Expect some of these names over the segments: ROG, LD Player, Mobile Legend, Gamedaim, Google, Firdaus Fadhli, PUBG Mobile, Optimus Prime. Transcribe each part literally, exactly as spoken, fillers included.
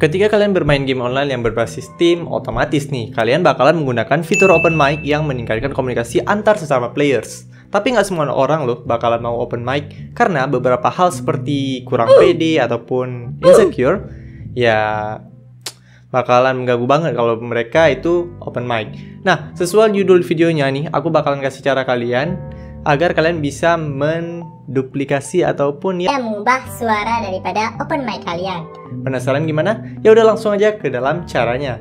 Ketika kalian bermain game online yang berbasis tim, otomatis nih, kalian bakalan menggunakan fitur open mic yang meningkatkan komunikasi antar sesama players. Tapi nggak semua orang loh bakalan mau open mic, karena beberapa hal seperti kurang pede ataupun insecure, ya bakalan mengganggu banget kalau mereka itu open mic. Nah, sesuai judul videonya nih, aku bakalan kasih cara kalian agar kalian bisa menduplikasi ataupun ya mengubah suara daripada open mic kalian. Penasaran gimana? Ya udah langsung aja ke dalam caranya.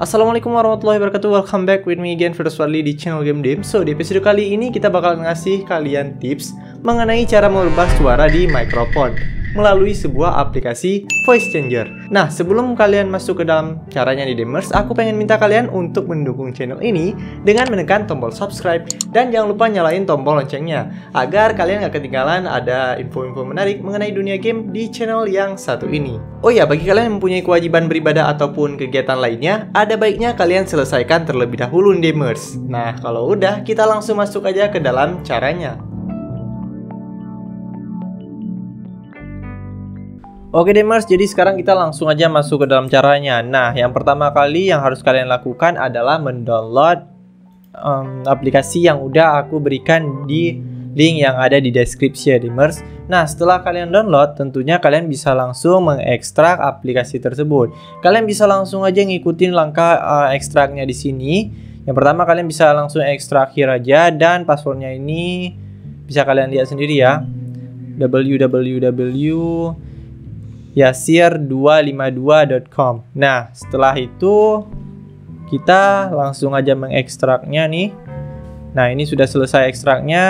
Assalamualaikum warahmatullahi wabarakatuh. Welcome back with me again, Firdaus Fadhli di channel Gamedaim. So, di episode kali ini kita bakalan ngasih kalian tips mengenai cara merubah suara di mikrofon melalui sebuah aplikasi voice changer. Nah, sebelum kalian masuk ke dalam caranya di Gamers, aku pengen minta kalian untuk mendukung channel ini dengan menekan tombol subscribe dan jangan lupa nyalain tombol loncengnya agar kalian gak ketinggalan ada info-info menarik mengenai dunia game di channel yang satu ini. Oh ya, bagi kalian yang mempunyai kewajiban beribadah ataupun kegiatan lainnya, ada baiknya kalian selesaikan terlebih dahulu di Gamers. Nah, kalau udah, kita langsung masuk aja ke dalam caranya. Oke Gamers, jadi sekarang kita langsung aja masuk ke dalam caranya. Nah, yang pertama kali yang harus kalian lakukan adalah mendownload um, aplikasi yang udah aku berikan di link yang ada di deskripsi ya Gamers. Nah, setelah kalian download, tentunya kalian bisa langsung mengekstrak aplikasi tersebut. Kalian bisa langsung aja ngikutin langkah uh, ekstraknya di sini. Yang pertama kalian bisa langsung ekstrak here aja, dan passwordnya ini bisa kalian lihat sendiri ya. www yasir dua lima dua titik com. Nah, setelah itu kita langsung aja mengekstraknya nih. Nah, ini sudah selesai ekstraknya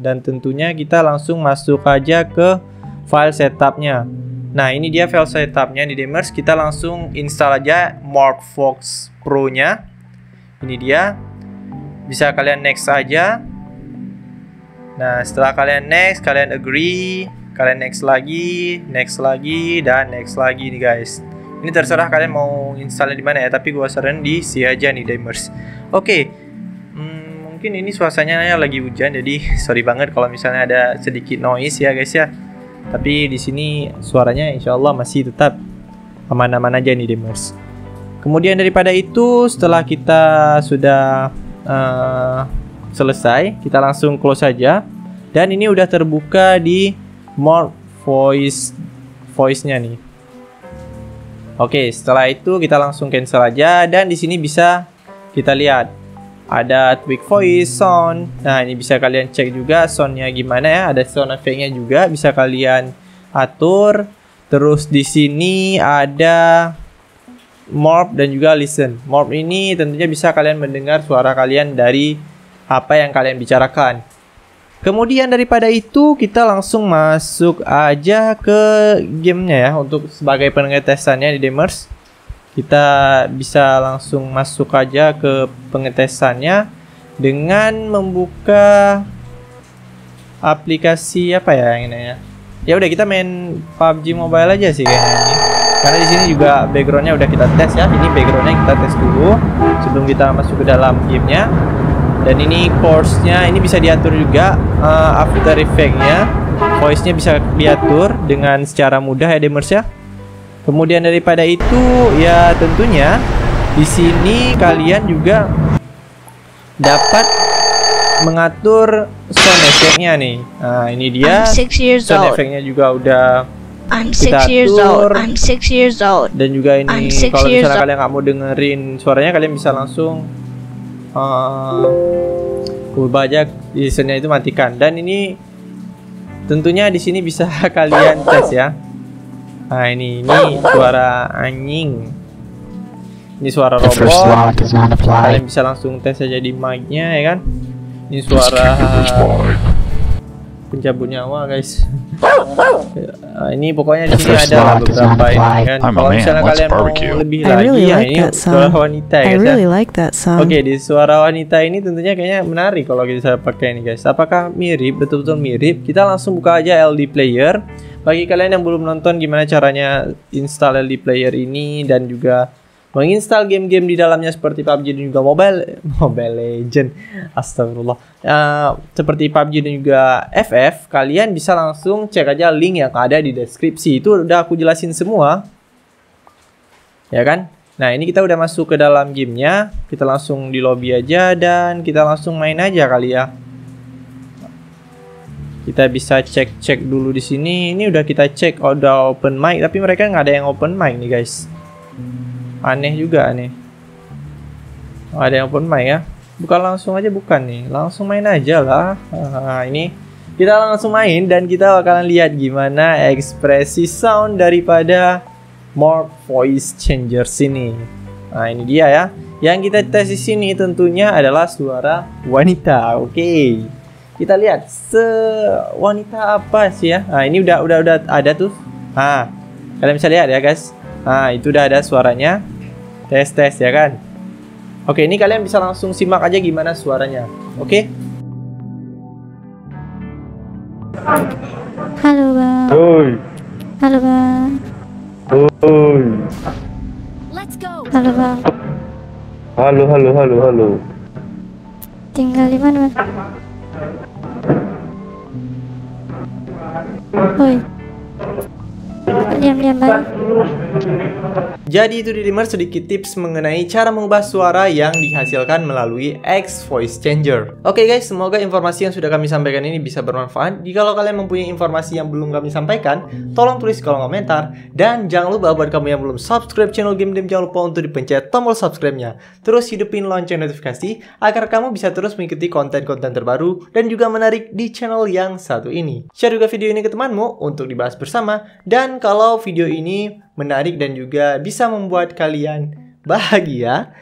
dan tentunya kita langsung masuk aja ke file setupnya. Nah, ini dia file setupnya di Gamers. Kita langsung install aja Morphvox Pro-nya. Ini dia. Bisa kalian next aja. Nah, setelah kalian next, kalian agree. Kalian next lagi, next lagi, dan next lagi nih guys. Ini terserah kalian mau installnya di mana ya, tapi gua saran di sini aja nih Gamers. Oke, okay. hmm, mungkin ini suasananya lagi hujan, jadi sorry banget kalau misalnya ada sedikit noise ya guys ya. Tapi di sini suaranya insyaallah masih tetap aman-aman aja nih Gamers. Kemudian daripada itu, setelah kita sudah uh, selesai, kita langsung close aja. Dan ini udah terbuka di more voice voice-nya nih. Oke, setelah itu kita langsung cancel aja, dan di sini bisa kita lihat ada tweak voice sound. Nah, ini bisa kalian cek juga soundnya gimana ya, ada sound effect-nya juga bisa kalian atur. Terus di sini ada morph dan juga listen. Morph ini tentunya bisa kalian mendengar suara kalian dari apa yang kalian bicarakan. Kemudian daripada itu kita langsung masuk aja ke gamenya ya. Untuk sebagai pengetesannya di Gamers, kita bisa langsung masuk aja ke pengetesannya dengan membuka aplikasi apa ya yang ini ya. Ya udah, kita main P U B G Mobile aja sih kayaknya ini. Karena di sini juga backgroundnya udah kita tes ya. Ini backgroundnya kita tes dulu sebelum kita masuk ke dalam gamenya. Dan ini course-nya, ini bisa diatur juga uh, after effect-nya. Voice-nya bisa diatur dengan secara mudah ya Gamers ya. Kemudian daripada itu ya tentunya di sini kalian juga dapat mengatur sound effect-nya nih. Nah, ini dia. Sound effect-nya juga udah I'm kita atur. I'm years old. Dan juga ini kalau misalnya kalian nggak mau dengerin suaranya, kalian bisa langsung ubah uh, aja listennya itu matikan. Dan ini tentunya di sini bisa kalian tes ya. Nah, ini ini suara anjing, ini suara robot. Kalian bisa langsung tes aja di mic-nya ya kan. Ini suara pencabut nyawa guys. Nah, ini pokoknya di sini ada beberapa ini kan. Kalau misalnya kalian mau lebih lagi, really like ya, ini suara wanita ya guys. Really like oke, okay, di suara wanita ini tentunya kayaknya menarik kalau kita pakai ini guys. Apakah mirip, betul-betul mirip? Kita langsung buka aja L D Player. Bagi kalian yang belum nonton gimana caranya install L D Player ini dan juga menginstal game-game di dalamnya seperti P U B G dan juga Mobile Mobile Legend, astagfirullah, uh, seperti P U B G dan juga F F, kalian bisa langsung cek aja link yang ada di deskripsi. Itu udah aku jelasin semua, ya kan? Nah, ini kita udah masuk ke dalam gamenya. Kita langsung di lobby aja dan kita langsung main aja kali ya. Kita bisa cek-cek dulu di sini. Ini udah kita cek, oh, udah open mic, tapi mereka nggak ada yang open mic nih guys. Aneh juga aneh. Oh, ada yang open mic ya? Bukan langsung aja bukan nih. Langsung main aja lah. Nah, ini kita langsung main dan kita bakalan lihat gimana ekspresi sound daripada Morph Voice Changer sini. Nah, ini dia ya. Yang kita tes di sini tentunya adalah suara wanita. Oke. Okay. Kita lihat se wanita apa sih ya? Nah, ini udah udah udah ada tuh. Ah. Kalian bisa lihat ya, guys. Nah, itu udah ada suaranya. Tes-tes ya kan. Oke, ini kalian bisa langsung simak aja gimana suaranya. Oke. Halo, Bang. Oi. Halo, Bang. Oi. Let's go. Halo, Bang. Halo, halo, halo, halo. Tinggal di mana, Bang? Oi. Diam-diam, Bang. Jadi itu di Gamer sedikit tips mengenai cara mengubah suara yang dihasilkan melalui X Voice Changer. Oke guys, semoga informasi yang sudah kami sampaikan ini bisa bermanfaat. Jika kalian mempunyai informasi yang belum kami sampaikan, tolong tulis kolom komentar. Dan jangan lupa buat kamu yang belum subscribe channel Gamedaim, jangan lupa untuk dipencet tombol subscribe-nya. Terus hidupin lonceng notifikasi agar kamu bisa terus mengikuti konten-konten terbaru dan juga menarik di channel yang satu ini. Share juga video ini ke temanmu untuk dibahas bersama. Dan kalau video ini menarik dan juga bisa membuat kalian bahagia,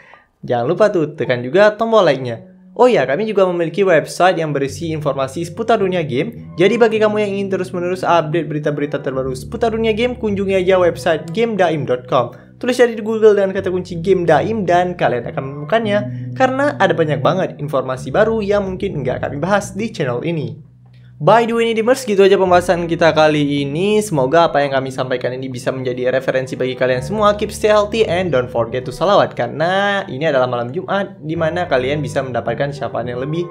jangan lupa tuh tekan juga tombol like-nya. Oh ya, kami juga memiliki website yang berisi informasi seputar dunia game. Jadi bagi kamu yang ingin terus-menerus update berita-berita terbaru seputar dunia game, kunjungi aja website gamedaim dot com. Tulis dari Google dengan kata kunci Gamedaim dan kalian akan menemukannya, karena ada banyak banget informasi baru yang mungkin nggak kami bahas di channel ini. By the way, Gamers, gitu aja pembahasan kita kali ini. Semoga apa yang kami sampaikan ini bisa menjadi referensi bagi kalian semua. Keep stay healthy and don't forget to salawat, karena ini adalah malam Jumat dimana kalian bisa mendapatkan syafaan yang lebih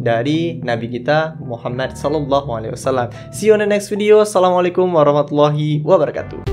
dari Nabi kita Muhammad Sallallahu Alaihi Wasallam. See you on the next video. Assalamualaikum warahmatullahi wabarakatuh.